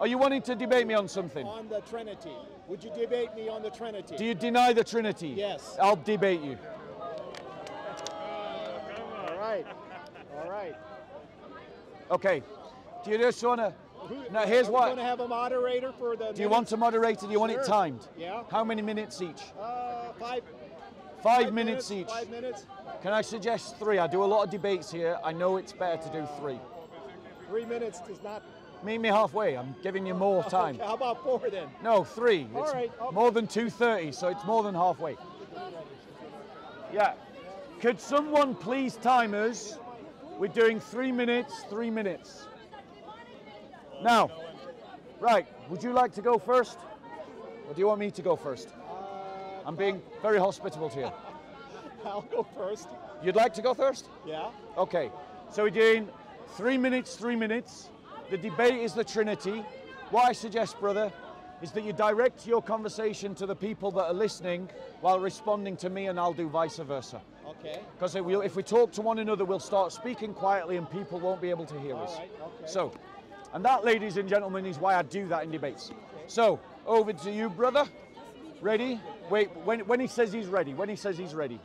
Are you wanting to debate me on something? On the Trinity. Would you debate me on the Trinity? Do you deny the Trinity? Yes. I'll debate you. All right. All right. Okay. Do you just want to... Now, here's what... Are we going to have a moderator for the... Do you want a moderator? Do you want it timed? Yeah. How many minutes each? 5 minutes each. 5 minutes. Can I suggest 3? I do a lot of debates here. I know it's better to do 3. 3 minutes does not... Meet me halfway. I'm giving you more time. Okay, how about 4 then? No, 3. All it's right. Okay. More than 2:30, so it's more than halfway. Yeah. Could someone please time us? We're doing 3 minutes, 3 minutes. Now, right, would you like to go first? Or do you want me to go first? I'm being very hospitable to you. I'll go first. You'd like to go first? Yeah. Okay, so we're doing 3 minutes, 3 minutes. The debate is the Trinity. What I suggest, brother, is that you direct your conversation to the people that are listening while responding to me, and I'll do vice versa. Okay. Because if we talk to one another, we'll start speaking quietly and people won't be able to hear us. All right, okay. So. And that, ladies and gentlemen, is why I do that in debates. So, over to you, brother. Ready? Wait, when he says he's ready, when he says he's ready.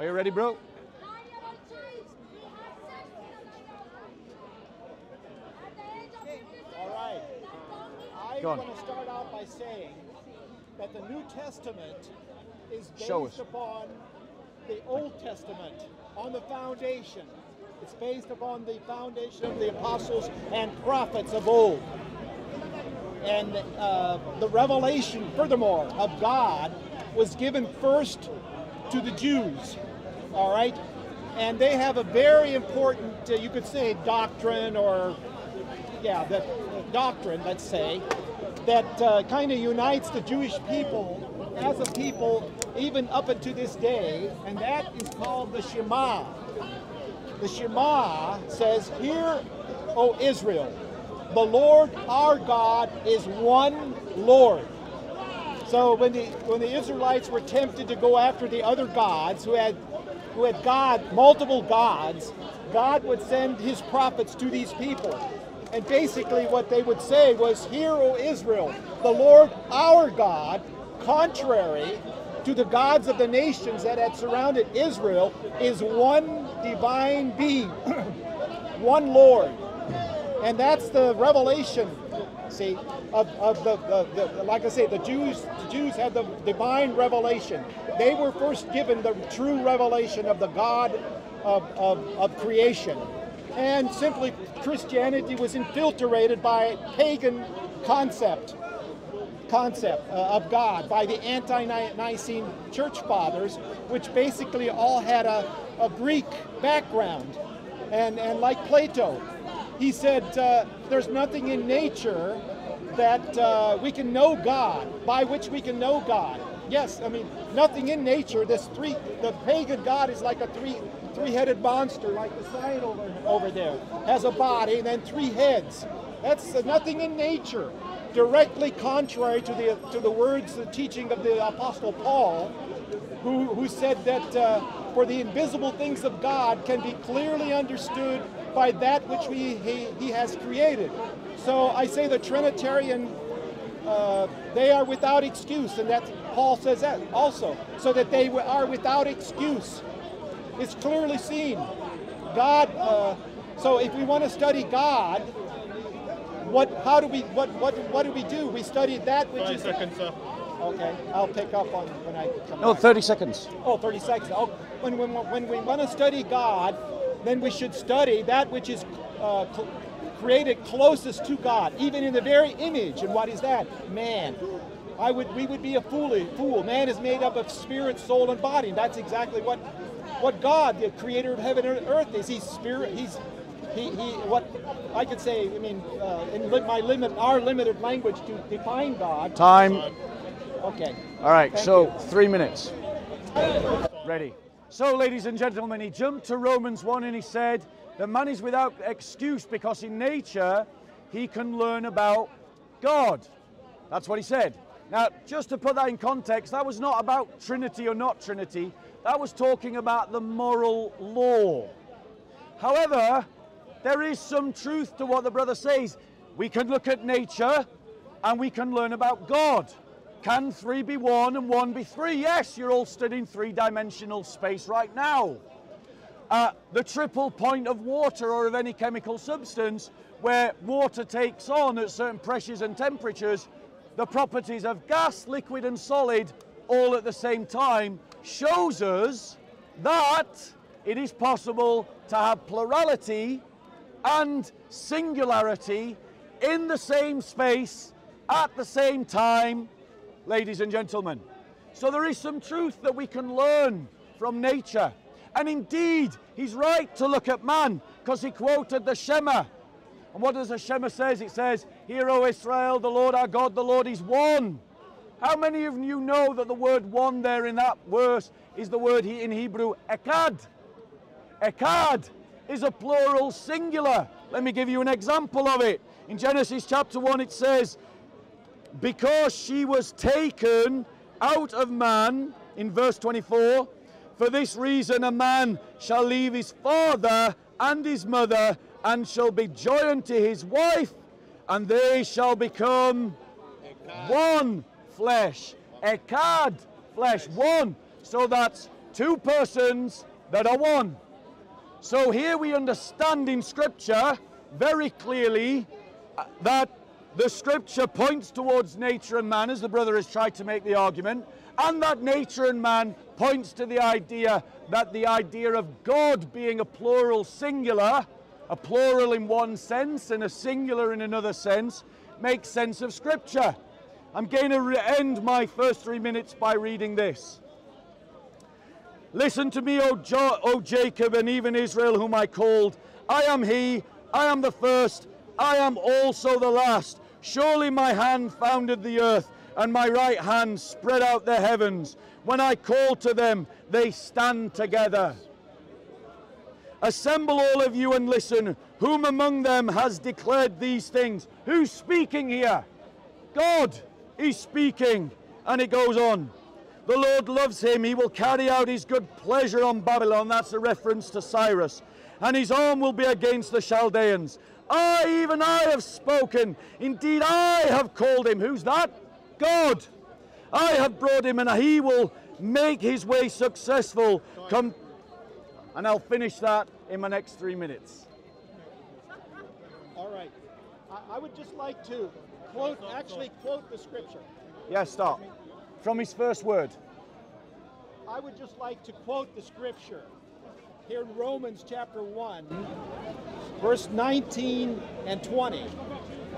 Are you ready, bro? I want to start out by saying that the New Testament is based upon the Old Testament, on the foundation. It's based upon the foundation of the apostles and prophets of old. And the revelation, furthermore, of God was given first to the Jews, all right? And they have a very important, you could say, doctrine or, yeah, the doctrine, let's say, that kind of unites the Jewish people as a people even up until this day, and that is called the Shema. The Shema says, "Hear, O Israel, the Lord our God is one Lord." So when the Israelites were tempted to go after the other gods who had God, multiple gods, God would send his prophets to these people. And basically what they would say was, "Hear, O Israel, the Lord our God," contrary to the gods of the nations that had surrounded Israel, is one divine being, one Lord. And that's the revelation, see, of the like I say, the Jews had the divine revelation. They were first given the true revelation of the God of creation. And simply, Christianity was infiltrated by pagan concept of God by the anti-Nicene church fathers, which basically all had a Greek background. And like Plato, he said, there's nothing in nature that we can know God, by which we can know God. Yes, I mean, nothing in nature, the pagan God is like a three-headed monster, like the sign over there, has a body and then 3 heads. That's nothing in nature. Directly contrary to the words, the teaching of the Apostle Paul, who said that for the invisible things of God can be clearly understood by that which he has created. So I say the Trinitarian, they are without excuse, and that's Paul says that also, so that they are without excuse. It's clearly seen. God. So, if we want to study God, what do we do? We study that which is. 30 seconds, sir. Okay, I'll pick up on when I come. No, back. 30 seconds. Oh, 30 seconds. Oh, when we want to study God, then we should study that which is created closest to God, even in the very image. And what is that? Man. We would be a fool. Man is made up of spirit, soul, and body. That's exactly what God, the creator of heaven and earth, is. He's spirit. Our limited language to define God. Time. Okay. All right. Thank you. 3 minutes. Ready. So, ladies and gentlemen, he jumped to Romans 1 and he said, the man is without excuse because in nature he can learn about God. That's what he said. Now, just to put that in context, that was not about Trinity or not Trinity. That was talking about the moral law. However, there is some truth to what the brother says. We can look at nature and we can learn about God. Can three be one and one be three? Yes, you're all stood in three-dimensional space right now. The triple point of water or of any chemical substance, where water takes on at certain pressures and temperatures the properties of gas, liquid and solid all at the same time, shows us that it is possible to have plurality and singularity in the same space at the same time, ladies and gentlemen. So there is some truth that we can learn from nature. And indeed, he's right to look at man, because he quoted the Shema. And what does the Shema say? It says, "Hear, O Israel, the Lord our God, the Lord is one." How many of you know that the word one there in that verse is the word in Hebrew, ekad? Ekad is a plural singular. Let me give you an example of it. In Genesis chapter 1 it says, "Because she was taken out of man," in verse 24, "for this reason a man shall leave his father and his mother and shall be joined to his wife, and they shall become one flesh." Ekad, flesh, one. So that's two persons that are one. So here we understand in Scripture very clearly that the Scripture points towards nature and man, as the brother has tried to make the argument, and that nature and man points to the idea that the idea of God being a plural singular, a plural in one sense and a singular in another sense, makes sense of Scripture. I'm going to end my first 3 minutes by reading this. "Listen to me, O Jacob, and even Israel whom I called. I am he, I am the first, I am also the last. Surely my hand founded the earth, and my right hand spread out the heavens. When I call to them, they stand together. Assemble all of you and listen. Whom among them has declared these things?" Who's speaking here? God is speaking. And it goes on. "The Lord loves him. He will carry out his good pleasure on Babylon." That's a reference to Cyrus. "And his arm will be against the Chaldeans. I, even I, have spoken. Indeed, I have called him." Who's that? God. "I have brought him, and he will make his way successful." And I'll finish that in my next 3 minutes. All right. I would just like to quote, quote the Scripture. Yeah, start. From his first word. I would just like to quote the Scripture here in Romans chapter 1, verse 19 and 20.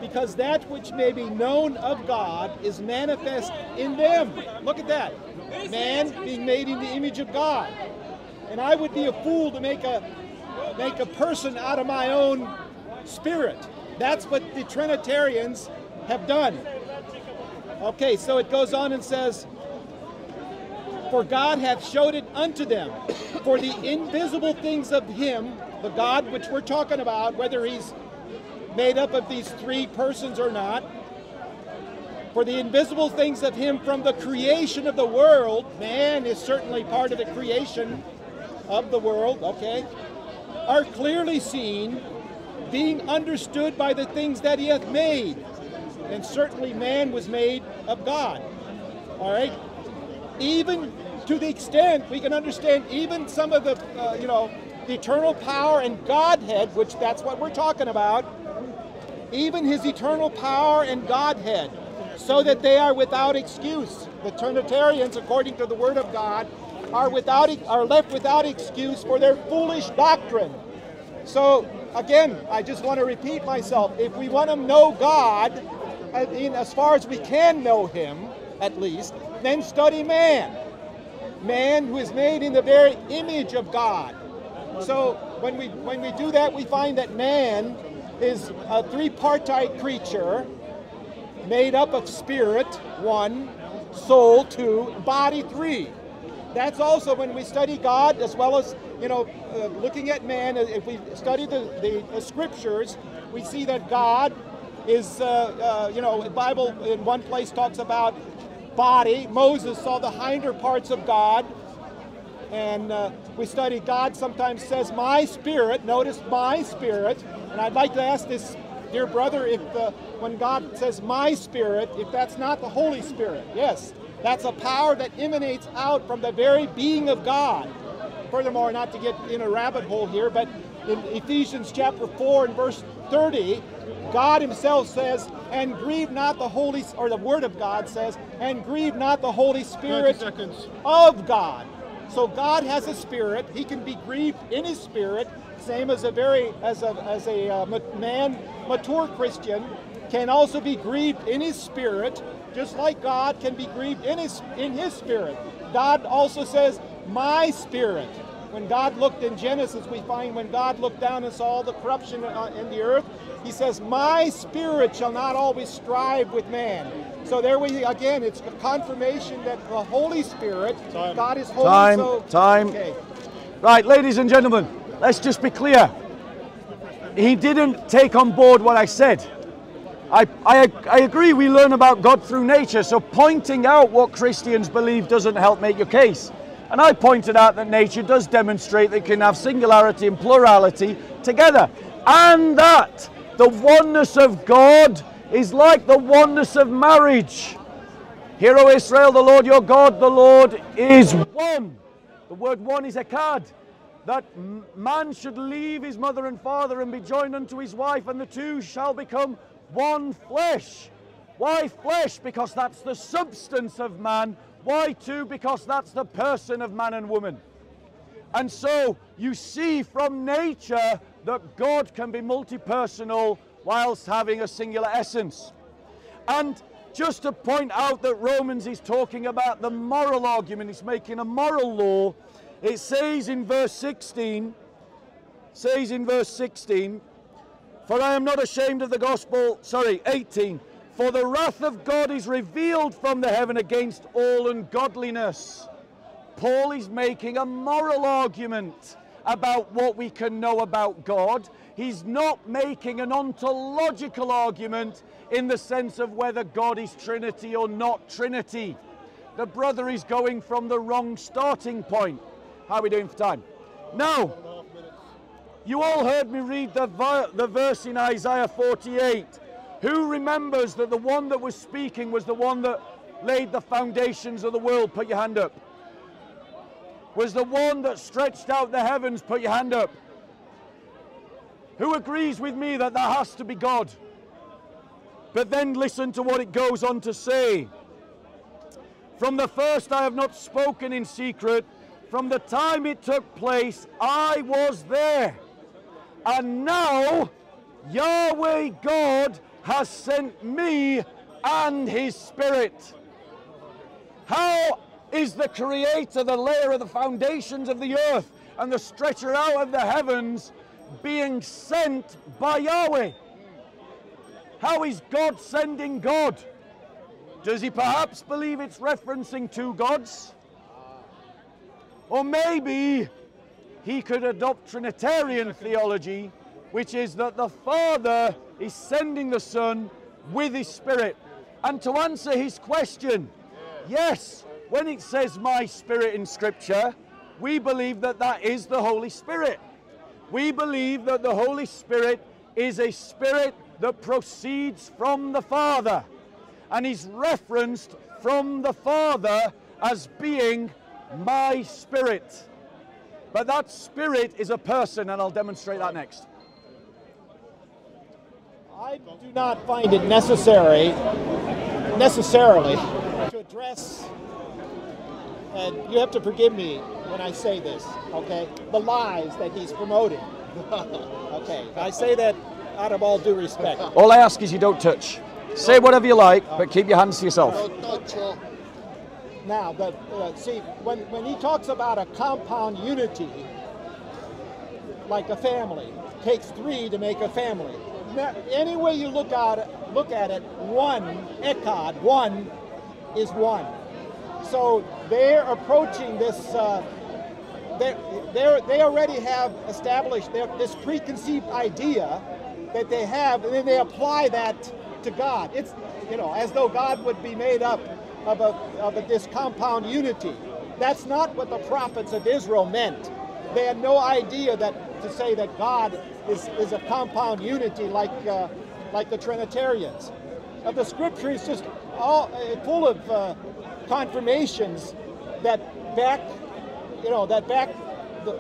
"Because that which may be known of God is manifest in them." Look at that. Man being made in the image of God. And I would be a fool to make a person out of my own spirit. That's what the Trinitarians have done. Okay, so it goes on and says, "For God hath showed it unto them, for the invisible things of him," the God which we're talking about, whether he's made up of these three persons or not, "for the invisible things of him from the creation of the world," man is certainly part of the creation of the world, okay, "are clearly seen, being understood by the things that he hath made." And certainly man was made of God, all right? Even to the extent we can understand even some of the, the eternal power and Godhead, which that's what we're talking about, even his eternal power and Godhead, so that they are without excuse. The Trinitarians, according to the Word of God, are left without excuse for their foolish doctrine. So, again, I just want to repeat myself. If we want to know God, as far as we can know him, at least, then study man. Man who is made in the very image of God. So, when we do that, we find that man is a three-partite creature made up of spirit, one, soul, two, body, three. That's also when we study God, as well as, looking at man, if we study the Scriptures, we see that God is, you know, the Bible in one place talks about body. Moses saw the hinder parts of God. And we study God sometimes says, my spirit, notice my spirit. And I'd like to ask this dear brother, if when God says my spirit, if that's not the Holy Spirit. Yes, that's a power that emanates out from the very being of God. Furthermore, not to get in a rabbit hole here, but in Ephesians chapter 4 and verse 30, God himself says, and grieve not the Holy, or the Word of God says, and grieve not the Holy Spirit of God. So God has a spirit. He can be grieved in his spirit, same as a man, mature Christian, can also be grieved in his spirit, just like God can be grieved in his spirit. God also says, my spirit. When God looked in Genesis, we find when God looked down and saw all the corruption in the earth, he says, my spirit shall not always strive with man. So there we, again, it's a confirmation that the Holy Spirit, time. God is holy. Time, so, time. Okay. Right, ladies and gentlemen, let's just be clear. He didn't take on board what I said. I agree we learn about God through nature, so pointing out what Christians believe doesn't help make your case. And I pointed out that nature does demonstrate that you can have singularity and plurality together. And that the oneness of God is like the oneness of marriage. Hear, O Israel, the Lord your God, the Lord is one. The word one is echad. That man should leave his mother and father and be joined unto his wife, and the two shall become one flesh. Why flesh? Because that's the substance of man. Why two? Because that's the person of man and woman. And so you see from nature that God can be multi-personal whilst having a singular essence. And just to point out that Romans is talking about the moral argument, it's making a moral law. It says in verse 16, for I am not ashamed of the gospel, 18. For the wrath of God is revealed from the heaven against all ungodliness. Paul is making a moral argument about what we can know about God. He's not making an ontological argument in the sense of whether God is Trinity or not Trinity. The brother is going from the wrong starting point. How are we doing for time? Now, you all heard me read the verse in Isaiah 48. Who remembers that the one that was speaking was the one that laid the foundations of the world? Put your hand up. Was the one that stretched out the heavens? Put your hand up. Who agrees with me that there has to be God? But then listen to what it goes on to say. From the first I have not spoken in secret. From the time it took place, I was there. And now, Yahweh God has sent me and his spirit. How is the creator, the layer of the foundations of the earth and the stretcher out of the heavens being sent by Yahweh? How is God sending God? Does he perhaps believe it's referencing two gods? Or maybe he could adopt Trinitarian theology, which is that the Father is sending the Son with his Spirit. And to answer his question, yes, when it says my Spirit in Scripture, we believe that that is the Holy Spirit. We believe that the Holy Spirit is a Spirit that proceeds from the Father and is referenced from the Father as being my Spirit. But that Spirit is a person, and I'll demonstrate that next. I do not find it necessarily, to address, and you have to forgive me when I say this, okay, the lies that he's promoting. Okay, I say that out of all due respect. All I ask is you don't touch. Say whatever you like, but keep your hands to yourself. Now, but see, when he talks about a compound unity, like a family, takes three to make a family. Now, any way you look at it, one, echad, one is one. So they're approaching this, they already have established this preconceived idea that they have, and then they apply that to God. It's, you know, as though God would be made up of this compound unity. That's not what the prophets of Israel meant. They had no idea that to say that God is a compound unity like the Trinitarians. But the Scripture is just all full of confirmations that back, you know, that back the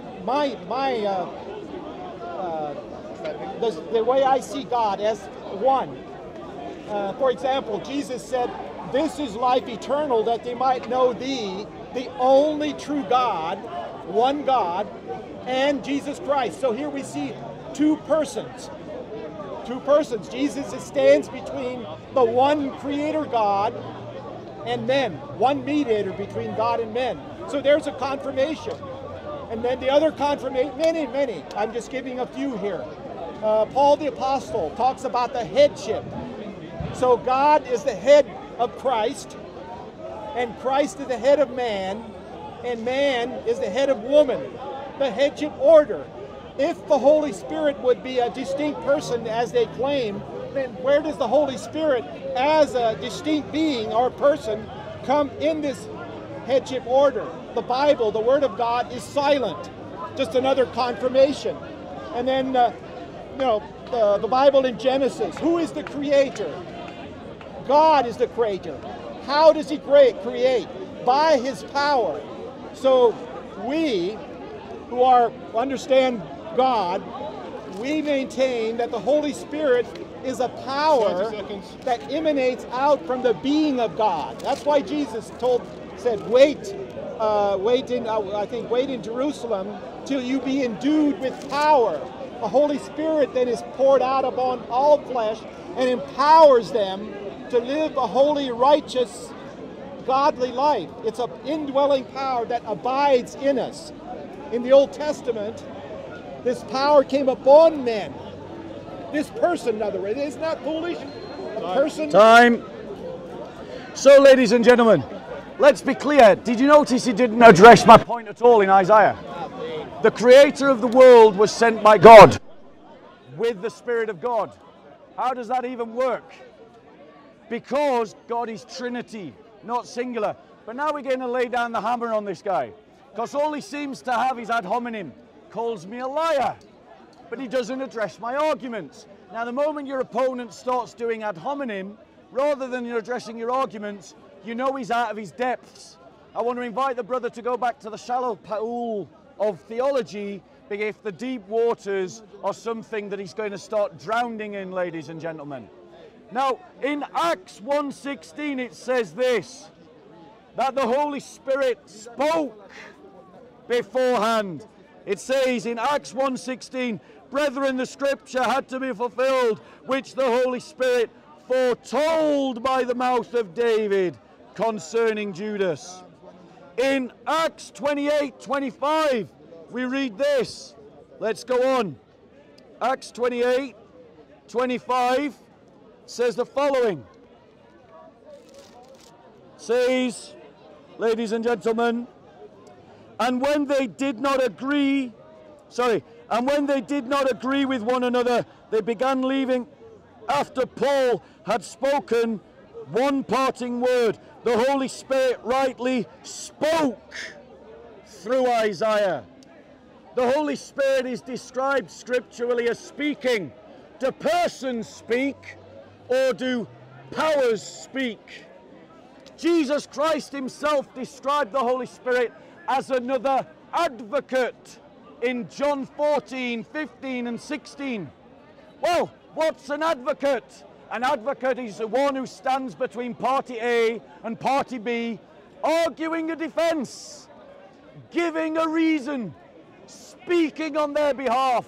way I see God as one. For example, Jesus said, "This is life eternal, that they might know Thee, the only true God, one God, and Jesus Christ." So here we see two persons. Two persons. Jesus stands between the one Creator God and men, one mediator between God and men. So there's a confirmation. And then the other confirmation, many. I'm just giving a few here. Paul the Apostle talks about the headship. So God is the head of Christ, and Christ is the head of man, and man is the head of woman. The headship order. If the Holy Spirit would be a distinct person as they claim, then where does the Holy Spirit as a distinct being or person come in this headship order? The Bible, the Word of God, is silent. Just another confirmation. And then, you know, the Bible in Genesis. Who is the Creator? God is the Creator. How does He create? By His power. So we, who are understand God, we maintain that the Holy Spirit is a power that emanates out from the being of God. That's why Jesus said, wait in Jerusalem till you be endued with power. The Holy Spirit then is poured out upon all flesh and empowers them to live a holy, righteous, godly life. It's an indwelling power that abides in us. In the Old Testament, this power came upon men. This person, in other words, it's not foolish. A person. Time. So, ladies and gentlemen, let's be clear. Did you notice he didn't address my point at all in Isaiah? The Creator of the world was sent by God with the Spirit of God. How does that even work? Because God is Trinity, not singular. But now we're going to lay down the hammer on this guy, because all he seems to have is ad hominem. Calls me a liar, but he doesn't address my arguments. Now, the moment your opponent starts doing ad hominem, rather than addressing your arguments, you know he's out of his depths. I want to invite the brother to go back to the shallow pool of theology, if the deep waters are something that he's going to start drowning in, ladies and gentlemen. Now, in Acts 1:16, it says this, that the Holy Spirit spoke beforehand. It says in Acts 1:16, "Brethren, the Scripture had to be fulfilled, which the Holy Spirit foretold by the mouth of David concerning Judas." In Acts 28:25, we read this. Let's go on. Acts 28:25 says the following. It says, ladies and gentlemen, and when they did not agree with one another, they began leaving. After Paul had spoken one parting word, the Holy Spirit rightly spoke through Isaiah. The Holy Spirit is described scripturally as speaking. Do persons speak, or do powers speak? Jesus Christ himself described the Holy Spirit as another advocate in John 14, 15 and 16. Well, what's an advocate? An advocate is the one who stands between party A and party B, arguing a defense, giving a reason, speaking on their behalf.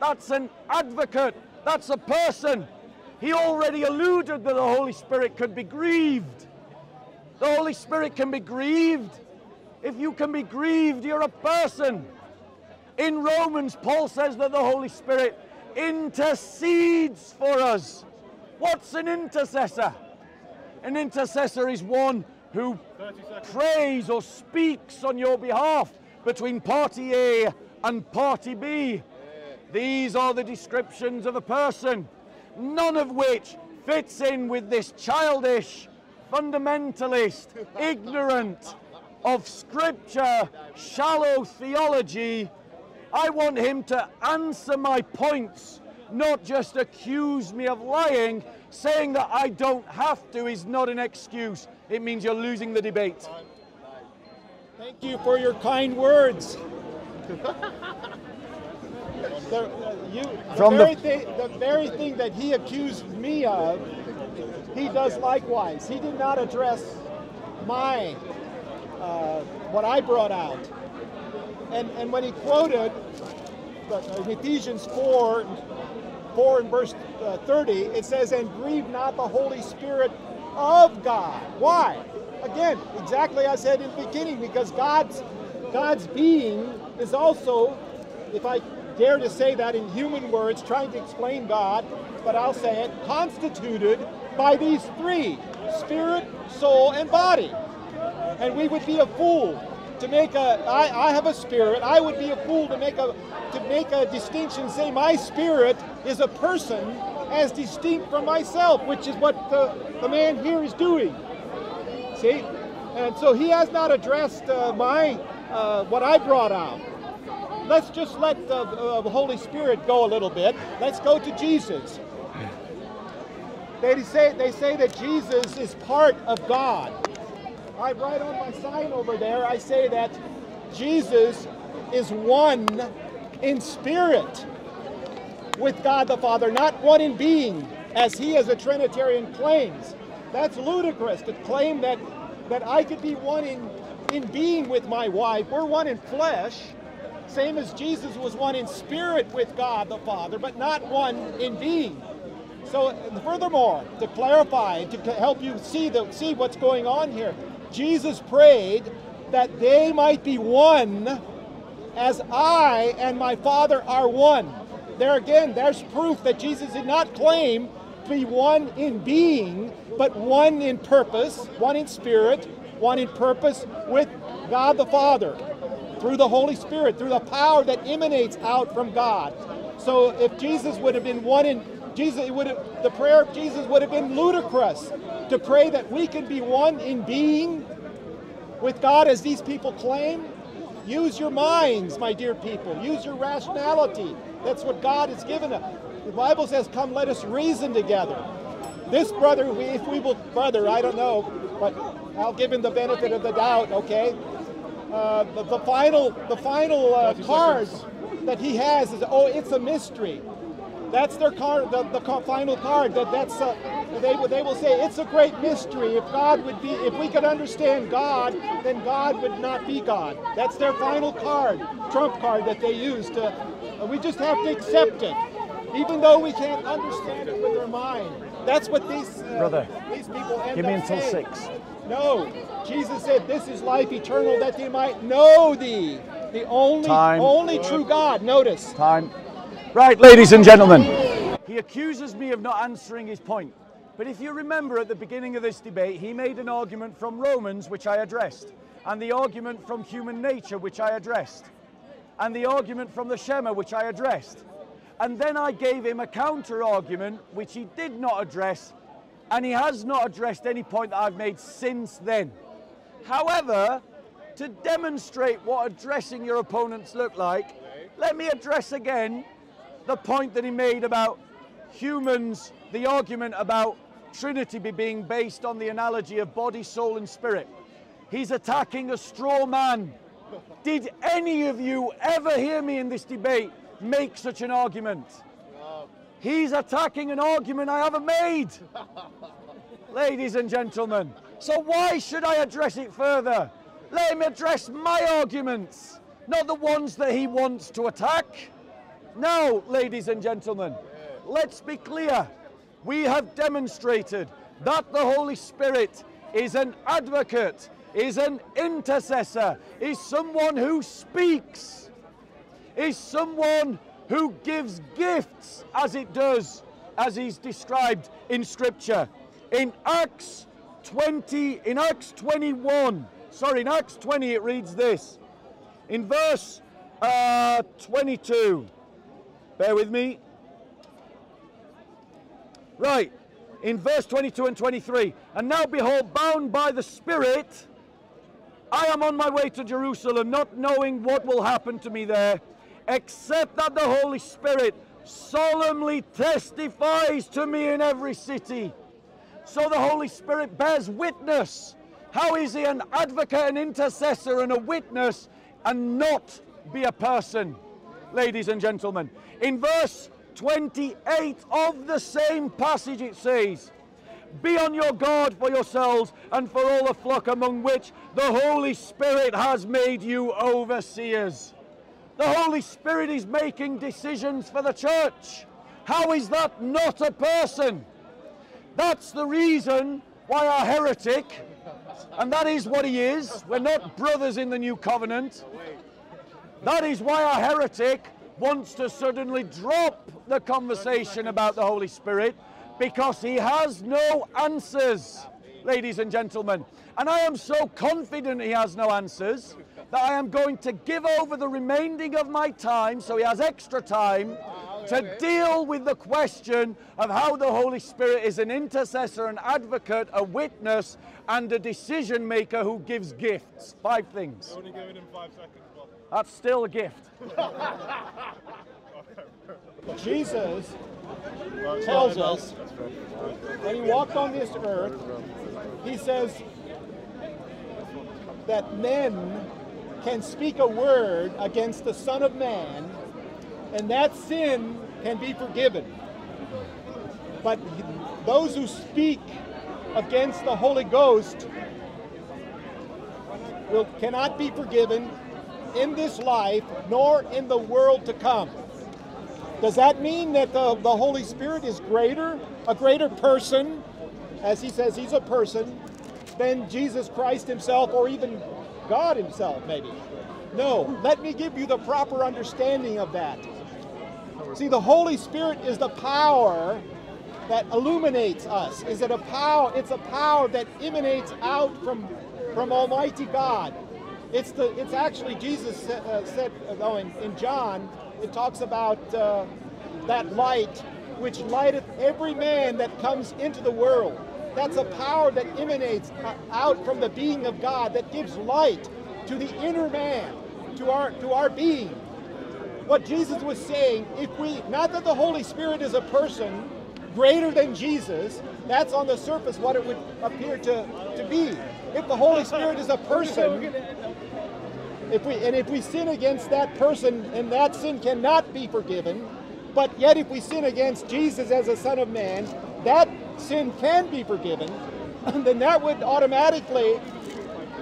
That's an advocate. That's a person. He already alluded that the Holy Spirit could be grieved. The Holy Spirit can be grieved. If you can be grieved, you're a person. In Romans, Paul says that the Holy Spirit intercedes for us. What's an intercessor? An intercessor is one who prays or speaks on your behalf between party A and party B. These are the descriptions of a person, none of which fits in with this childish, fundamentalist, ignorant of Scripture, shallow theology. I want him to answer my points, not just accuse me of lying. Saying that I don't have to is not an excuse. It means you're losing the debate. Thank you for your kind words. The very thing that he accused me of, he does likewise. He did not address my, what I brought out. And when he quoted Ephesians 4 and verse 30, it says, and grieve not the Holy Spirit of God. Why? Again, exactly I said in the beginning, because God's being is also, if I dare to say that in human words, trying to explain God, but I'll say it, constituted by these three, spirit, soul, and body. And we would be a fool to make a, I have a spirit, I would be a fool to make a distinction, say my spirit is a person as distinct from myself, which is what the man here is doing. See? And so he has not addressed what I brought out. Let's just let the Holy Spirit go a little bit. Let's go to Jesus. They say that Jesus is part of God. I write on my sign over there, I say that Jesus is one in spirit with God the Father, not one in being, as he as a Trinitarian claims. That's ludicrous to claim that I could be one in being with my wife. We're one in flesh. Same as Jesus was one in spirit with God the Father, but not one in being. So furthermore, to clarify, to help you see what's going on here, Jesus prayed that they might be one as I and my Father are one. There again, there's proof that Jesus did not claim to be one in being, but one in purpose, one in spirit, one in purpose with God the Father, through the Holy Spirit, through the power that emanates out from God. So if Jesus would have been one in Jesus, the prayer of Jesus would have been ludicrous to pray that we can be one in being with God as these people claim. Use your minds, my dear people. Use your rationality. That's what God has given us. The Bible says, come let us reason together. This brother, I don't know, but I'll give him the benefit of the doubt, okay? The final cards that he has is, oh, it's a mystery. That's their card, the final card. They will say it's a great mystery. If we could understand God, then God would not be God. That's their final card, trump card that they use to. We just have to accept it, even though we can't understand it with our mind. That's what these people end up saying. Give me until 6. No, Jesus said, "This is life eternal, that they might know Thee, the only true God." Notice. Time. Right, ladies and gentlemen. He accuses me of not answering his point, but if you remember at the beginning of this debate, he made an argument from Romans, which I addressed, and the argument from human nature, which I addressed, and the argument from the Shema, which I addressed, and then I gave him a counter argument, which he did not address. And he has not addressed any point that I've made since then. However, to demonstrate what addressing your opponents look like, let me address again the point that he made about humans, the argument about Trinity being based on the analogy of body, soul, and spirit. He's attacking a straw man. Did any of you ever hear me in this debate make such an argument? He's attacking an argument I haven't made, ladies and gentlemen. So why should I address it further? Let him address my arguments, not the ones that he wants to attack. Now, ladies and gentlemen, let's be clear. We have demonstrated that the Holy Spirit is an advocate, is an intercessor, is someone who speaks, is someone who gives gifts as it does, as he's described in Scripture. In Acts 20 it reads this. In verse 22, Bear with me. Right, in verse 22 and 23, and now behold, bound by the Spirit, I am on my way to Jerusalem, not knowing what will happen to me there, except that the Holy Spirit solemnly testifies to me in every city. So the Holy Spirit bears witness. How is he an advocate, an intercessor, and a witness, and not be a person? Ladies and gentlemen, in verse 28 of the same passage it says, be on your guard for yourselves and for all the flock among which the Holy Spirit has made you overseers. The Holy Spirit is making decisions for the church. How is that not a person? That's the reason why a heretic, and that is what he is, we're not brothers in the new covenant, that is why a heretic wants to suddenly drop the conversation about the Holy Spirit, because he has no answers, ladies and gentlemen. And I am so confident he has no answers that I am going to give over the remaining of my time, so he has extra time, to deal with the question of how the Holy Spirit is an intercessor, an advocate, a witness, and a decision maker who gives gifts. 5 things. Only giving him 5 seconds. That's still a gift. Jesus tells us when he walked on this earth, he says that men can speak a word against the Son of Man, and that sin can be forgiven. But those who speak against the Holy Ghost cannot be forgiven in this life, nor in the world to come. Does that mean that the Holy Spirit is greater, a greater person, as he says he's a person, than Jesus Christ himself, or even God himself, maybe? No. Let me give you the proper understanding of that. See, the Holy Spirit is the power that illuminates us. Is it a power? It's a power that emanates out from Almighty God. It's actually, Jesus said, in John, it talks about that light which lighteth every man that comes into the world. That's a power that emanates out from the being of God, that gives light to the inner man, to our being. What Jesus was saying, not that the Holy Spirit is a person greater than Jesus, that's on the surface what it would appear to be. If the Holy Spirit is a person, if we sin against that person, and that sin cannot be forgiven, but yet if we sin against Jesus as a Son of Man, that sin can be forgiven, then that would automatically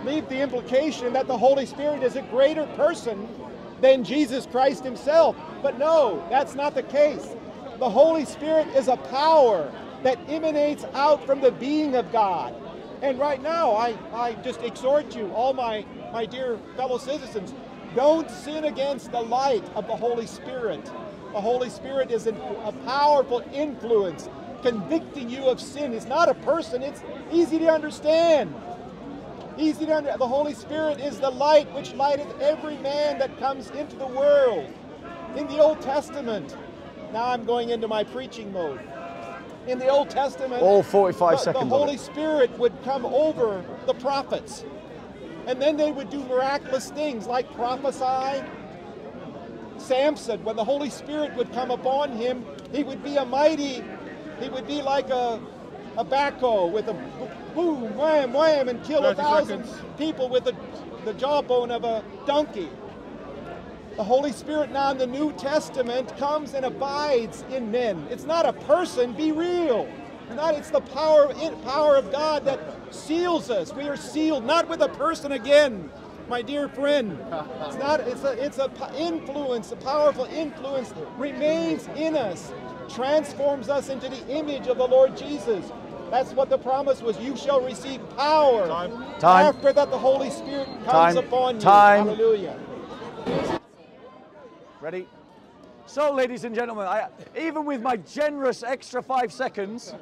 leave the implication that the Holy Spirit is a greater person than Jesus Christ himself. But no, that's not the case. The Holy Spirit is a power that emanates out from the being of God. And right now, I just exhort you, all my dear fellow citizens, don't sin against the light of the Holy Spirit. The Holy Spirit is a powerful influence convicting you of sin. It's not a person, it's easy to understand. The Holy Spirit is the light which lighteth every man that comes into the world. In the Old Testament, now I'm going into my preaching mode. In the Old Testament, all 45 seconds, the Holy Spirit would come over the prophets, and then they would do miraculous things like prophesy. Samson, when the Holy Spirit would come upon him, he would be like a backhoe with a boom, wham, wham, and kill 1,000 people with the jawbone of a donkey. The Holy Spirit now in the New Testament comes and abides in men. It's not a person, be real. It's the power of God that seals us. We are sealed, not with a person again, my dear friend. It's an influence, a powerful influence remains in us, transforms us into the image of the Lord Jesus. That's what the promise was. You shall receive power after that the Holy Spirit comes upon you. Hallelujah. Ready? So, ladies and gentlemen, even with my generous extra 5 seconds,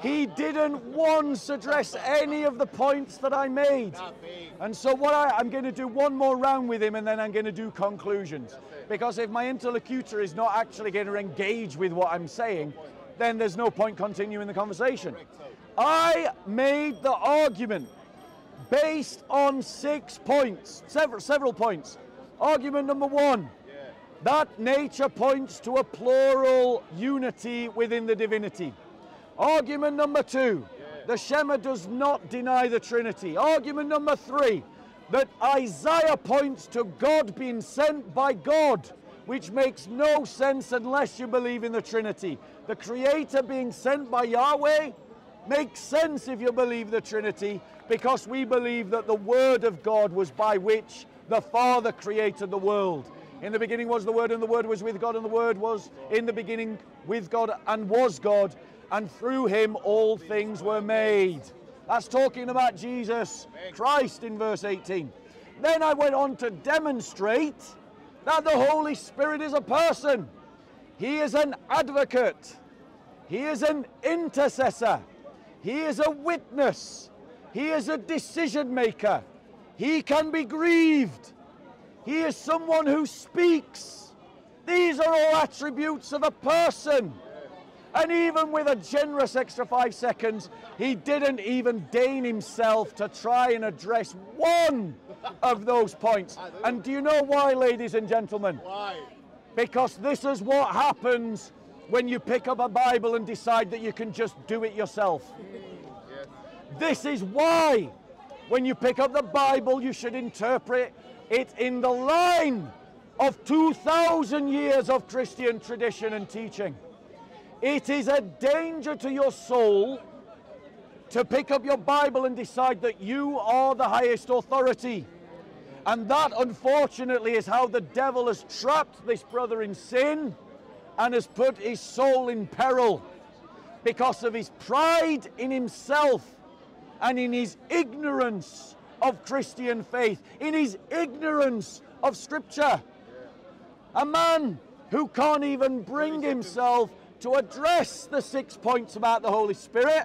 he didn't once address any of the points that I made. And so what I'm going to do one more round with him, and then I'm going to do conclusions. Because if my interlocutor is not actually going to engage with what I'm saying, then there's no point continuing the conversation. I made the argument based on 6 points, several points. Argument number one, that nature points to a plural unity within the divinity. Argument number two, the Shema does not deny the Trinity. Argument number three, that Isaiah points to God being sent by God, which makes no sense unless you believe in the Trinity. The Creator being sent by Yahweh makes sense if you believe the Trinity, because we believe that the Word of God was by which the Father created the world. In the beginning was the Word, and the Word was with God, and the Word was in the beginning with God and was God, and through Him all things were made. That's talking about Jesus Christ in verse 18. Then I went on to demonstrate that the Holy Spirit is a person. He is an advocate. He is an intercessor. He is a witness. He is a decision maker. He can be grieved. He is someone who speaks. These are all attributes of a person. And even with a generous extra 5 seconds, he didn't even deign himself to try and address one of those points. And do you know why, ladies and gentlemen? Why? Because this is what happens when you pick up a Bible and decide that you can just do it yourself. Yes. This is why, when you pick up the Bible, you should interpret it in the line of 2,000 years of Christian tradition and teaching. It is a danger to your soul to pick up your Bible and decide that you are the highest authority. And that, unfortunately, is how the devil has trapped this brother in sin and has put his soul in peril, because of his pride in himself and in his ignorance of Christian faith, in his ignorance of Scripture. A man who can't even bring himself to address the 6 points about the Holy Spirit,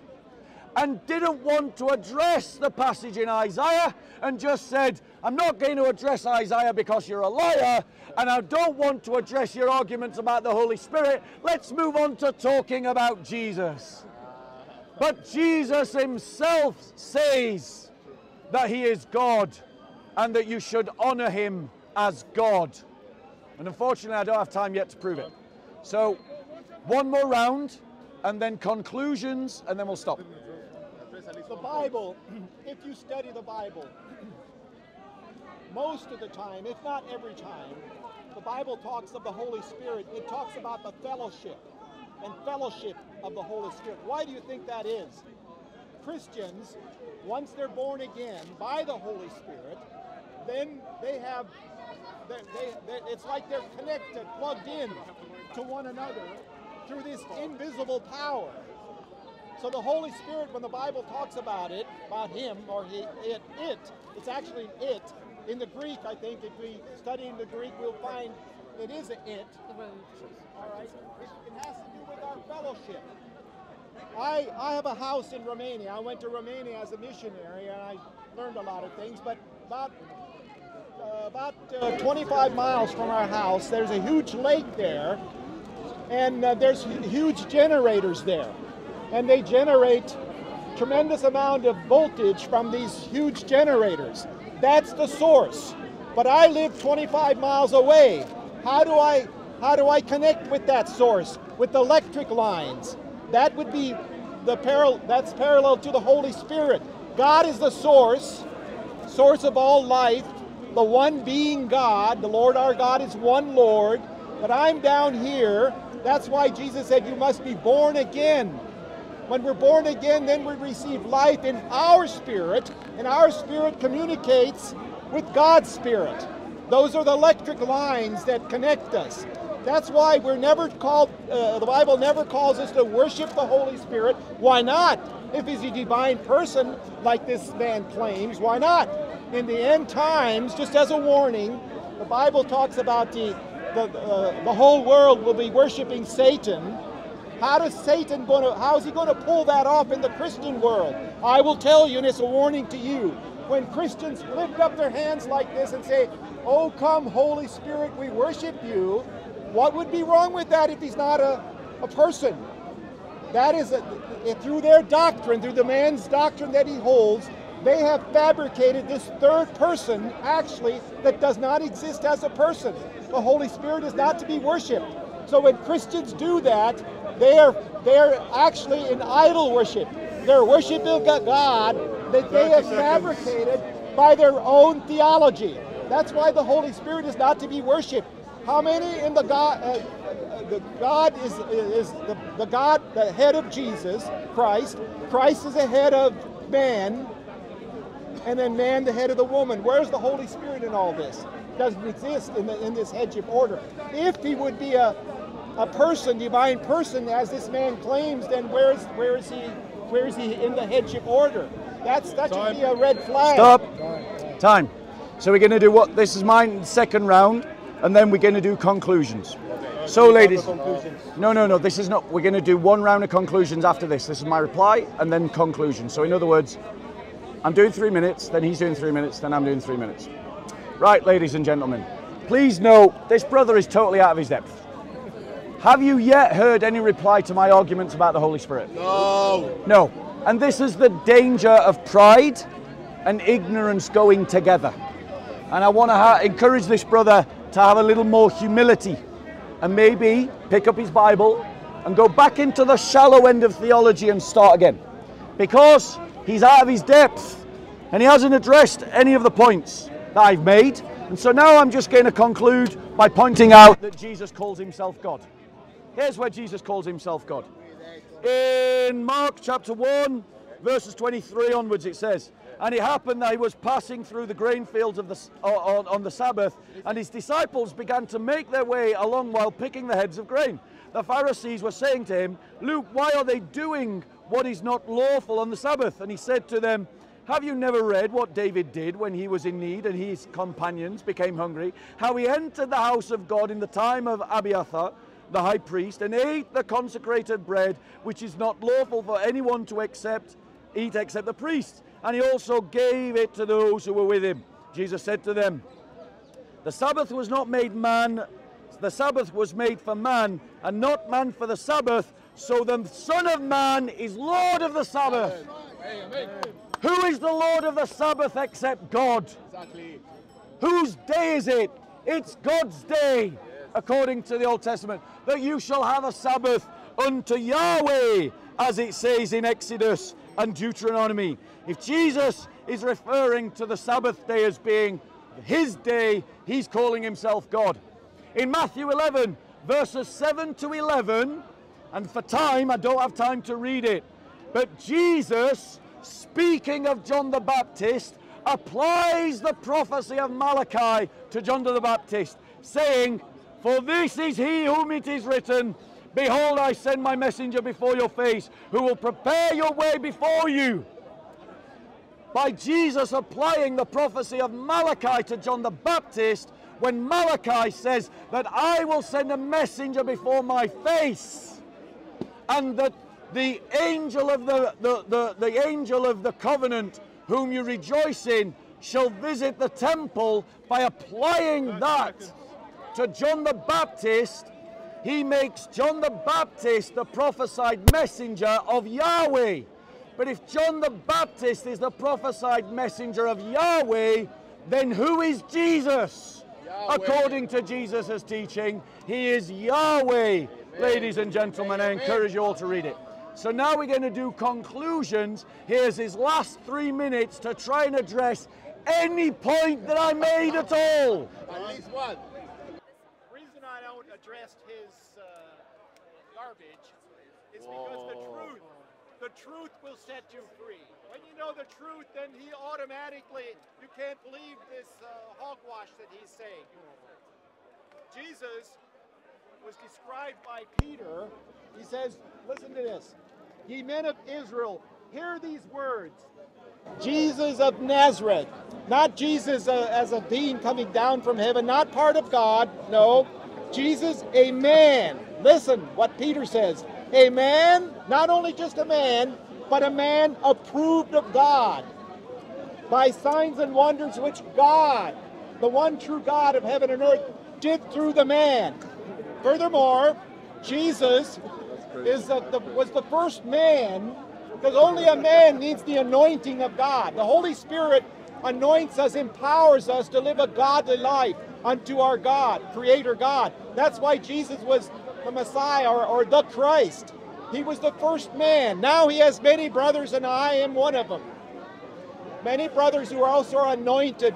and didn't want to address the passage in Isaiah, and just said, I'm not going to address Isaiah because you're a liar, and I don't want to address your arguments about the Holy Spirit. Let's move on to talking about Jesus. But Jesus himself says that he is God, and that you should honor him as God. And unfortunately, I don't have time yet to prove it. So one more round, and then conclusions, and then we'll stop. The Bible, if you study the Bible, most of the time, if not every time, the Bible talks of the Holy Spirit. It talks about the fellowship and fellowship of the Holy Spirit. Why do you think that is? Christians, once they're born again by the Holy Spirit, then they have, it's like they're connected, plugged in to one another through this invisible power. So the Holy Spirit, when the Bible talks about it, about him, or he, it's actually it. In the Greek, I think, if we study in the Greek, we'll find it is an it. All right? It has to do with our fellowship. I have a house in Romania. I went to Romania as a missionary, and I learned a lot of things. But about 25 miles from our house, there's a huge lake there, and there's huge generators there. And they generate tremendous amount of voltage from these huge generators. That's the source. But I live 25 miles away. How do I connect with that source? With electric lines. That would be the parallel to the Holy Spirit. God is the source of all life, the one being God. The Lord our God is one Lord. But I'm down here. That's why Jesus said you must be born again. When we're born again, then we receive life in our spirit, and our spirit communicates with God's spirit. Those are the electric lines that connect us. That's why we're never called, the Bible never calls us to worship the Holy Spirit. Why not? If he's a divine person, like this man claims, why not? In the end times, just as a warning, the Bible talks about the the whole world will be worshiping Satan, how is he going to pull that off in the Christian world? I will tell you, and it's a warning to you, when Christians lift up their hands like this and say, "Oh, come, Holy Spirit, we worship you," what would be wrong with that if he's not a person? That is, through their doctrine, through the man's doctrine that he holds, they have fabricated this third person, actually, that does not exist as a person. The Holy Spirit is not to be worshipped. So when Christians do that, they are actually in idol worship. They're worshiping God that they have fabricated by their own theology. That's why the Holy Spirit is not to be worshipped. How many in the God? The head of Jesus, Christ. Christ is the head of man, and then man the head of the woman. Where's the Holy Spirit in all this? Doesn't exist in this headship order. If he would be a person, divine person, as this man claims, then where is he in the headship order? That should be a red flag. Stop. Time. So we're going to do what? This is my second round. And then we're going to do conclusions. So ladies, no, this is not, we're going to do one round of conclusions after this. This is my reply and then conclusions. So in other words, I'm doing 3 minutes, then he's doing 3 minutes, then I'm doing 3 minutes. Right, ladies and gentlemen, please know this brother is totally out of his depth. Have you yet heard any reply to my arguments about the Holy Spirit? No. No. And this is the danger of pride and ignorance going together. And I want to encourage this brother to have a little more humility and maybe pick up his Bible and go back into the shallow end of theology and start again, because he's out of his depth and he hasn't addressed any of the points that I've made. And so now I'm just going to conclude by pointing out that Jesus calls himself God. Here's where Jesus calls himself God. In Mark chapter 1 verses 23 onwards it says, "And it happened that he was passing through the grain fields of on the Sabbath, and his disciples began to make their way along while picking the heads of grain. The Pharisees were saying to him, 'Luke, why are they doing what is not lawful on the Sabbath?' And he said to them, 'Have you never read what David did when he was in need and his companions became hungry? How he entered the house of God in the time of Abiathar, the high priest, and ate the consecrated bread, which is not lawful for anyone to eat except the priest. And he also gave it to those who were with him.' Jesus said to them, 'The Sabbath was not made man, the Sabbath was made for man, and not man for the Sabbath. So the Son of Man is Lord of the Sabbath.'" Amen. Who is the Lord of the Sabbath except God? Exactly. Whose day is it? It's God's day, yes, according to the Old Testament. "That you shall have a Sabbath unto Yahweh," as it says in Exodus and Deuteronomy. If Jesus is referring to the Sabbath day as being his day, he's calling himself God. In Matthew 11, verses 7 to 11, and for time, I don't have time to read it, but Jesus, speaking of John the Baptist, applies the prophecy of Malachi to John the Baptist, saying, "For this is he whom it is written, 'Behold, I send my messenger before your face, who will prepare your way before you.'" By Jesus applying the prophecy of Malachi to John the Baptist, when Malachi says that "I will send a messenger before my face," and that the angel of the angel of the covenant whom you rejoice in shall visit the temple, by applying that to John the Baptist, he makes John the Baptist the prophesied messenger of Yahweh. But if John the Baptist is the prophesied messenger of Yahweh, then who is Jesus? Yahweh. According to Jesus' teaching, he is Yahweh. Amen. Ladies and gentlemen, amen. I encourage you all to read it. So now we're going to do conclusions. Here's his last 3 minutes to try and address any point that I made at all. At least one. The reason I don't address his garbage is because the truth will set you free. When you know the truth, then he automatically, you can't believe this hogwash that he's saying. Jesus was described by Peter. He says, listen to this, "Ye men of Israel, hear these words. Jesus of Nazareth," not Jesus as a being coming down from heaven, not part of God, no. Jesus, a man. Listen what Peter says. A man, not only just a man, but a man approved of God by signs and wonders which God, the one true God of heaven and earth, did through the man. Furthermore, Jesus was the first man, because only a man needs the anointing of God. The Holy Spirit anoints us, empowers us to live a godly life unto our God, Creator God. That's why Jesus was the Messiah, or the Christ. He was the first man. Now he has many brothers, and I am one of them. Many brothers who are also anointed.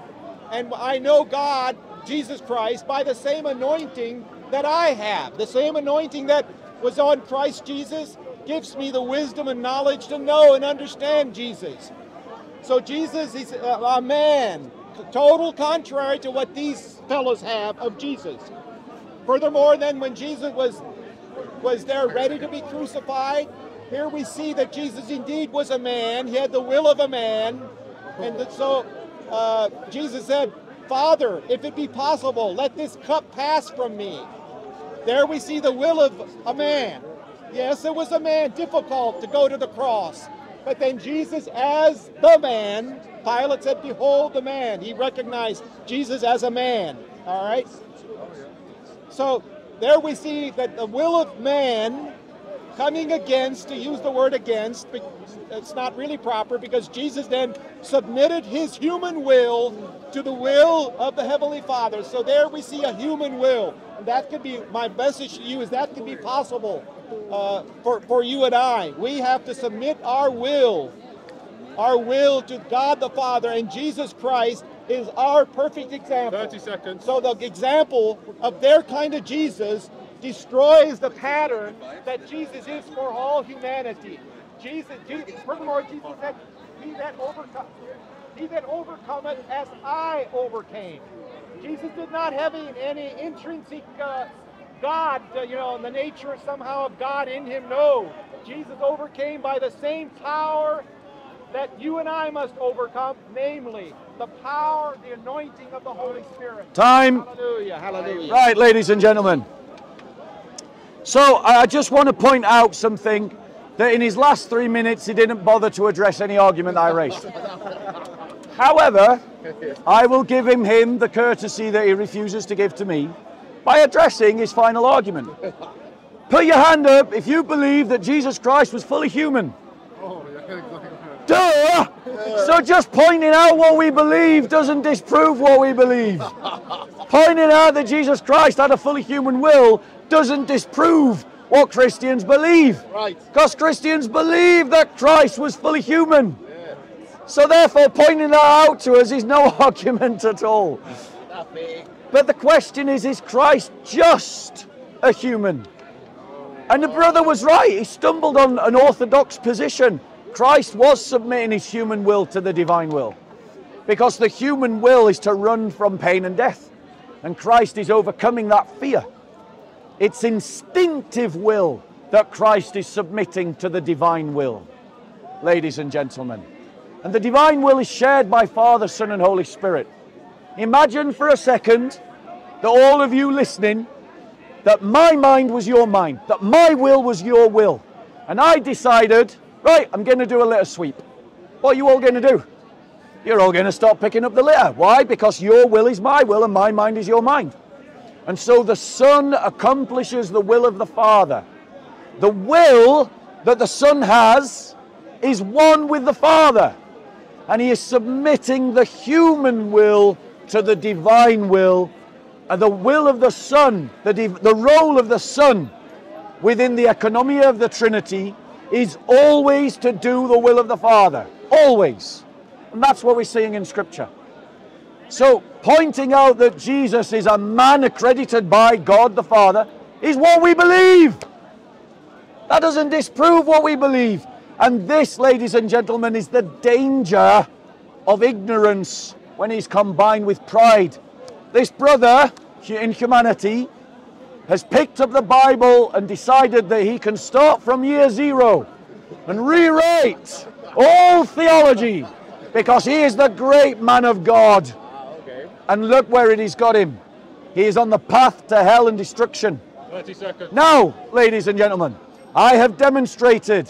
And I know God, Jesus Christ, by the same anointing that I have. The same anointing that was on Christ Jesus gives me the wisdom and knowledge to know and understand Jesus. So Jesus is a man, total contrary to what these fellows have of Jesus. Furthermore, then, when Jesus was there ready to be crucified, here we see that Jesus indeed was a man. He had the will of a man. And so Jesus said, Father, if it be possible, let this cup pass from me. There we see the will of a man. Yes, it was a man, difficult to go to the cross. But then Jesus as the man, Pilate said, behold the man. He recognized Jesus as a man. All right? So there we see that the will of man coming against, to use the word against, but it's not really proper, because Jesus then submitted his human will to the will of the Heavenly Father. So there we see a human will. And that could be, my message to you is that could be possible for you and I. We have to submit our will to God the Father, and Jesus Christ is our perfect example. 30 seconds. So the example of their kind of Jesus destroys the pattern that Jesus is for all humanity. Furthermore, Jesus said, he that overcometh as I overcame. Jesus did not have any intrinsic God, the nature somehow of God in him. No, Jesus overcame by the same power that you and I must overcome, namely the power, the anointing of the Holy Spirit. Time. Hallelujah, hallelujah. Right, ladies and gentlemen. So I just want to point out something that in his last 3 minutes he didn't bother to address any argument I raised. However, I will give him the courtesy that he refuses to give to me by addressing his final argument. Put your hand up if you believe that Jesus Christ was fully human. Duh! So just pointing out what we believe doesn't disprove what we believe. Pointing out that Jesus Christ had a fully human will doesn't disprove what Christians believe. Right. Because Christians believe that Christ was fully human. Yeah. So therefore pointing that out to us is no argument at all. But the question is Christ just a human? And the brother was right. He stumbled on an orthodox position. Christ was submitting his human will to the divine will, because the human will is to run from pain and death, and Christ is overcoming that fear. It's instinctive will that Christ is submitting to the divine will, ladies and gentlemen. And the divine will is shared by Father, Son, and Holy Spirit. Imagine for a second that all of you listening, that my mind was your mind, that my will was your will, and I decided, right, I'm going to do a litter sweep. What are you all going to do? You're all going to start picking up the litter. Why? Because your will is my will and my mind is your mind. And so the Son accomplishes the will of the Father. The will that the Son has is one with the Father. And he is submitting the human will to the divine will. And the will of the Son, the role of the Son within the economy of the Trinity is always to do the will of the Father, always. And that's what we're seeing in Scripture. So pointing out that Jesus is a man accredited by God the Father is what we believe. That doesn't disprove what we believe. And this, ladies and gentlemen, is the danger of ignorance when it's combined with pride. This brother in humanity has picked up the Bible and decided that he can start from year 0 and rewrite all theology because he is the great man of God. And look where it has got him. He is on the path to hell and destruction. 30 seconds. Now, ladies and gentlemen, I have demonstrated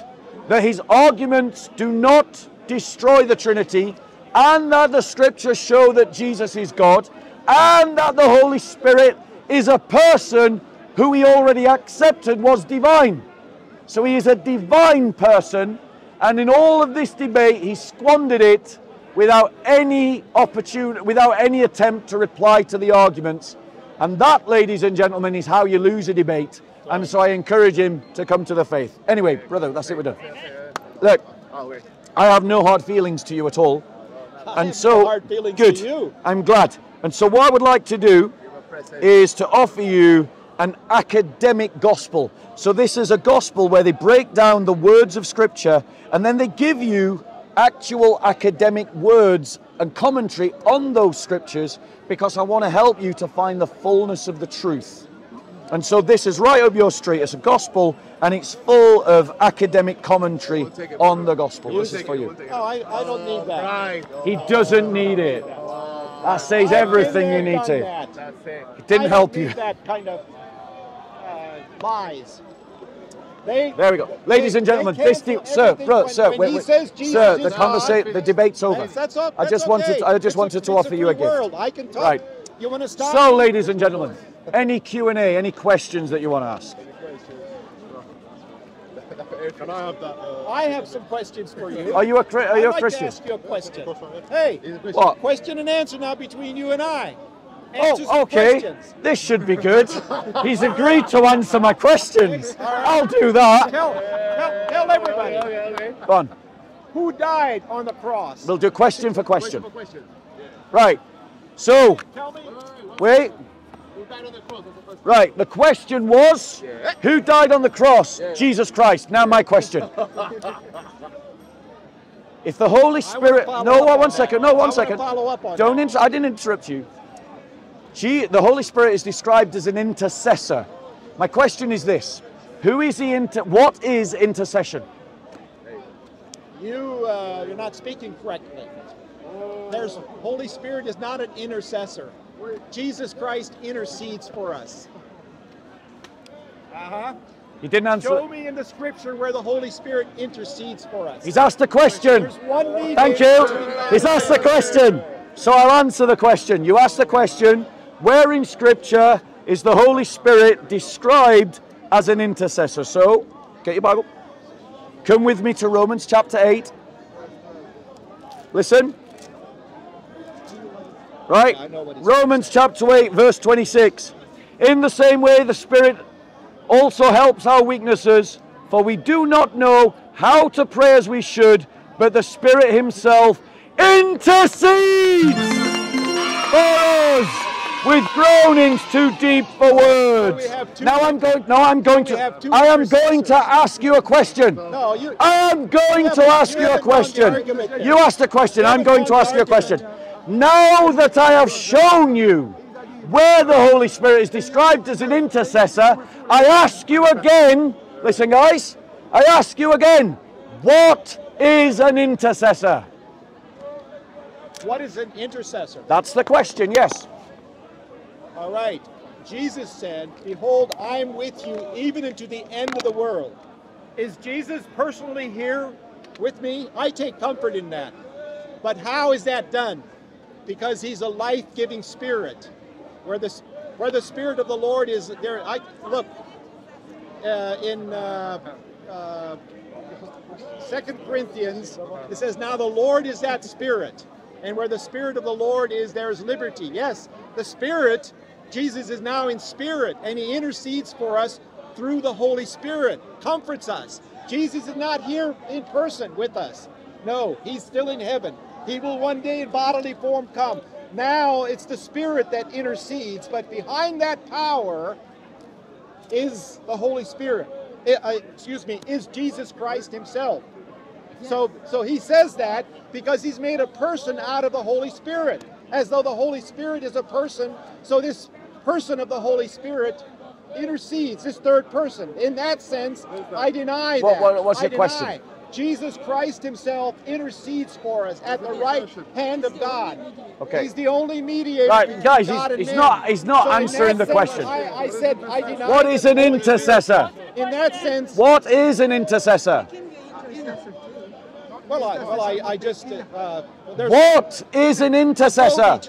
that his arguments do not destroy the Trinity, and that the Scriptures show that Jesus is God, and that the Holy Spirit is a person who he already accepted was divine. So he is a divine person, and in all of this debate he squandered it without any opportunity, without any attempt to reply to the arguments. And that, ladies and gentlemen, is how you lose a debate. And so I encourage him to come to the faith. Anyway, brother, that's it, we're done. Look, I have no hard feelings to you at all. And so, good, I'm glad. And so what I would like to do is to offer you an academic gospel. So this is a gospel where they break down the words of Scripture, and then they give you actual academic words and commentary on those Scriptures, because I want to help you to find the fullness of the truth. And so this is right up your street. It's a gospel, and it's full of academic commentary on the gospel. This is for you. No, I don't need that. He doesn't need it. That says everything you need to. It didn't help you. That kind of lies. There we go. Ladies and gentlemen, this deal, sir, bro, sir, wait, sir, the debate's over. I just wanted to offer you a gift. I can talk. Right. You want to stop? So, ladies and gentlemen, any Q&A, any questions that you want to ask? Can I have that? I have some questions for you. Are you a Christian? I'd like to ask you a question. Hey, what? Question and answer now between you and I. Answer oh, okay. Questions. This should be good. He's agreed to answer my questions. Right. I'll do that. Tell everybody. Okay. Go on. Who died on the cross? We'll do question for question. Yeah. Right. So, tell me. Wait. Right, the question was, who died on the cross? Jesus Christ. Now my question. If the Holy Spirit... No, one second. I didn't interrupt you. The Holy Spirit is described as an intercessor. My question is this. What is intercession? You're not speaking correctly. The Holy Spirit is not an intercessor. Jesus Christ intercedes for us. You didn't answer. Show me in the Scripture where the Holy Spirit intercedes for us. He's asked a question. Thank you. He's asked the question. So I'll answer the question. You asked the question, where in Scripture is the Holy Spirit described as an intercessor? So, get your Bible. Come with me to Romans chapter 8. Listen. Right? Romans chapter 8, verse 26. In the same way, the Spirit also helps our weaknesses, for we do not know how to pray as we should, but the Spirit himself intercedes for us with groanings too deep for words. I am going to ask you a question. You asked a question. I'm going to ask you a question. Now that I have shown you where the Holy Spirit is described as an intercessor, I ask you again, listen guys, I ask you again, what is an intercessor? What is an intercessor? That's the question, yes. All right. Jesus said, behold, I am with you even unto the end of the world. Is Jesus personally here with me? I take comfort in that. But how is that done? Because he's a life-giving spirit. Where the Spirit of the Lord is there. Look, in 2 Corinthians, it says, now the Lord is that Spirit, and where the Spirit of the Lord is, there is liberty. Yes, the Spirit, Jesus is now in spirit, and he intercedes for us through the Holy Spirit, comforts us. Jesus is not here in person with us. No, he's still in heaven. He will one day in bodily form come. Now it's the Spirit that intercedes, but behind that power is the Holy Spirit. Is Jesus Christ himself. Yes. So he says that because he's made a person out of the Holy Spirit, as though the Holy Spirit is a person. So this person of the Holy Spirit intercedes, this third person. In that sense, I deny that. What's your question? Jesus Christ himself intercedes for us at the right hand of God. Okay. He's the only mediator. Right, guys, he's not answering the question. I said, what is an intercessor? In that sense. What is an intercessor? What is an intercessor?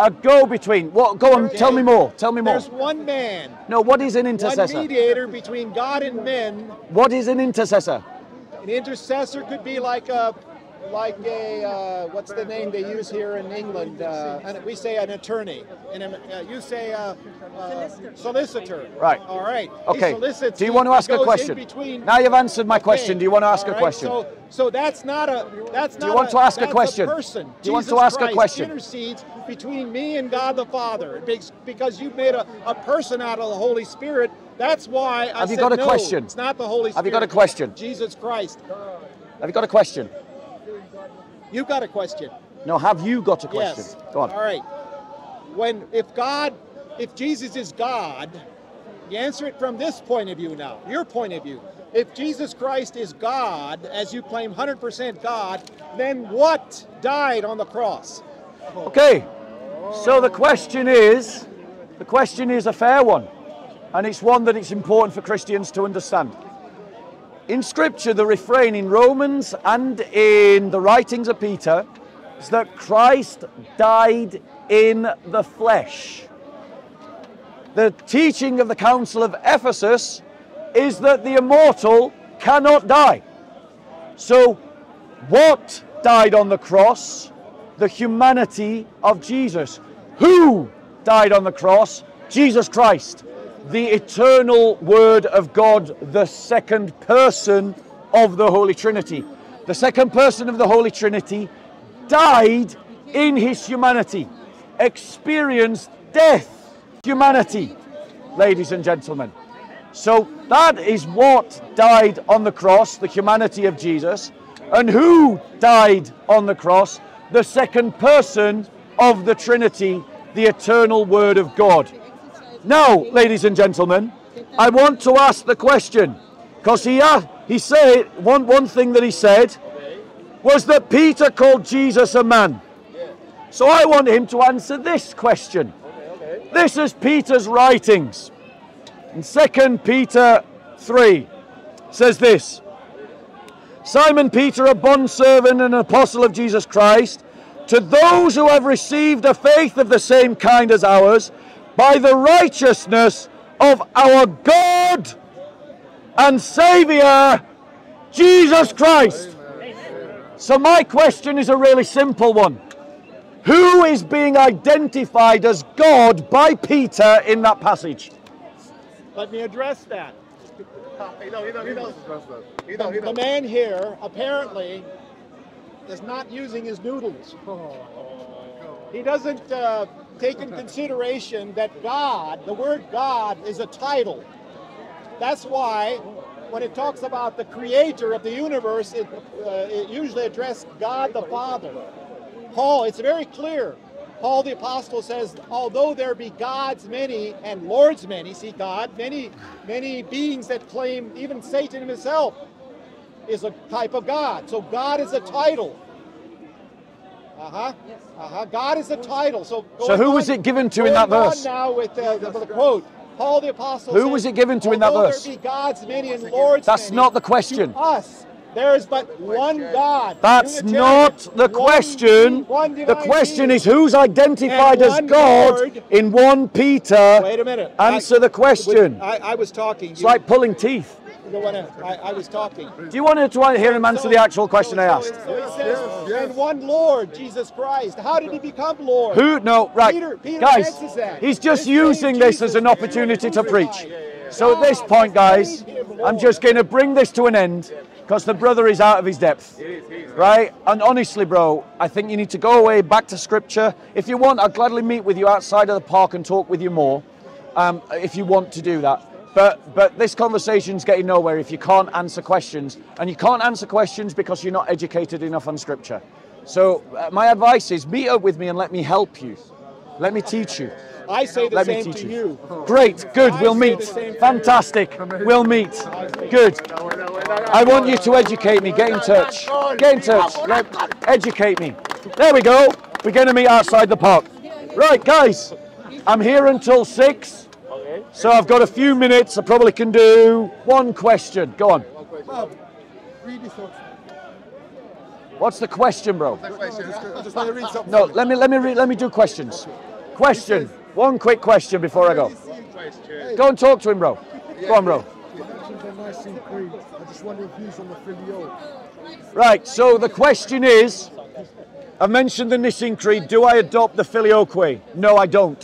A go-between. What? Go on, tell me more. Tell me more. There's one man. No, what is an intercessor? One mediator between God and men. What is an intercessor? An intercessor could be like a what's the name they use here in England? We say an attorney, and you say solicitor. Right. All right. Okay. Do you want to ask a question? Now you've answered my question. Do you want to ask a question? So that's not a. That's not. Do you want to ask a question? Do you want to ask a question? Jesus Christ intercedes between me and God the Father, because you've made a person out of the Holy Spirit. That's why I said no. It's not the Holy Spirit. Have you got a question? Jesus Christ. Have you got a question? You've got a question. No, have you got a question? Yes. Go on. All right. If Jesus is God, you answer it from this point of view now, your point of view. If Jesus Christ is God, as you claim 100% God, then what died on the cross? Okay. So the question is a fair one, and it's one that it's important for Christians to understand. In Scripture, the refrain in Romans and in the writings of Peter is that Christ died in the flesh. The teaching of the Council of Ephesus is that the immortal cannot die. So what died on the cross? The humanity of Jesus. Who died on the cross? Jesus Christ, the eternal Word of God, the second person of the Holy Trinity. The second person of the Holy Trinity died in his humanity, experienced death, humanity, ladies and gentlemen. So that is what died on the cross, the humanity of Jesus. And who died on the cross? The second person of the Trinity, the eternal Word of God. Now, ladies and gentlemen, I want to ask the question, because he said one thing that he said was that Peter called Jesus a man. So I want him to answer this question. This is Peter's writings. In 2 Peter 3 says this: Simon Peter, a bondservant and an apostle of Jesus Christ, to those who have received a faith of the same kind as ours, by the righteousness of our God and Saviour, Jesus Christ. So my question is a really simple one. Who is being identified as God by Peter in that passage? Let me address that. The man here apparently is not using his noodles. He doesn't take in consideration that God, the word God, is a title. That's why when it talks about the creator of the universe, it usually addressed God the Father. Paul, it's very clear. Paul the Apostle says, although there be gods many and lords many, see God, many, many beings that claim, even Satan himself is a type of God. So God is a title. God is a title. So who was it given to in that verse? Now with the quote, Paul the Apostle. Who was it given to in that verse? There be gods many and lords. That's not the question. To us, there is but one God. That's not the question. The question is who's identified as God in 1 Peter. Wait a minute. Answer the question. I was talking. It's like pulling teeth. I was talking. Do you want to try to hear him answer the actual question I asked? So he says, and one Lord, Jesus Christ. How did he become Lord? Who? No, right. Peter guys, he's just using this as an opportunity to preach. So at this point, guys, I'm just going to bring this to an end because the brother is out of his depth, right? And honestly, bro, I think you need to go away, back to Scripture. If you want, I'll gladly meet with you outside of the park and talk with you more if you want to do that. But this conversation's getting nowhere if you can't answer questions. And you can't answer questions because you're not educated enough on Scripture. So my advice is meet up with me and let me help you. Let me teach you. I say the same to you. Great, good, we'll meet. Fantastic, we'll meet. Good. I want you to educate me, get in touch. Get in touch, educate me. There we go, we're going to meet outside the park. Right, guys, I'm here until 6, so I've got a few minutes. I probably can do one question. Go on. What's the question, bro? No, let me do questions. Question. One quick question before I go. Go and talk to him, bro. Go on, bro. Right, so the question is, I mentioned the Nicene Creed. Do I adopt the filioque? No, I don't.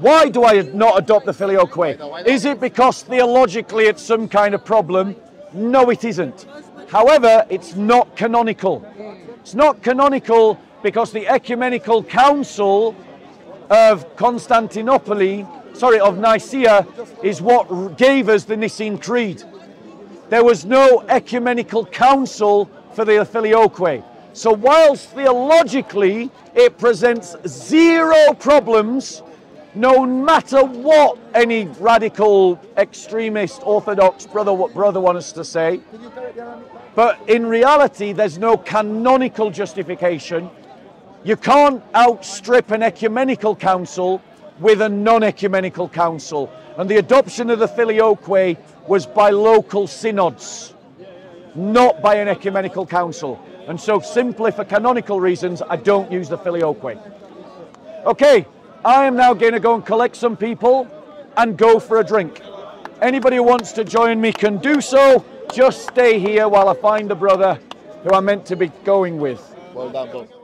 Why do I not adopt the filioque? Is it because theologically it's some kind of problem? No, it isn't. However, it's not canonical. It's not canonical because the Ecumenical Council of Nicaea is what gave us the Nicene Creed. There was no ecumenical council for the filioque. So whilst theologically it presents zero problems, no matter what any radical extremist orthodox brother wants to say, but in reality there's no canonical justification. You can't outstrip an ecumenical council with a non-ecumenical council. And the adoption of the filioque was by local synods, not by an ecumenical council. And so simply for canonical reasons, I don't use the filioque. Okay, I am now going to go and collect some people and go for a drink. Anybody who wants to join me can do so. Just stay here while I find the brother who I'm meant to be going with. Well done, Bob.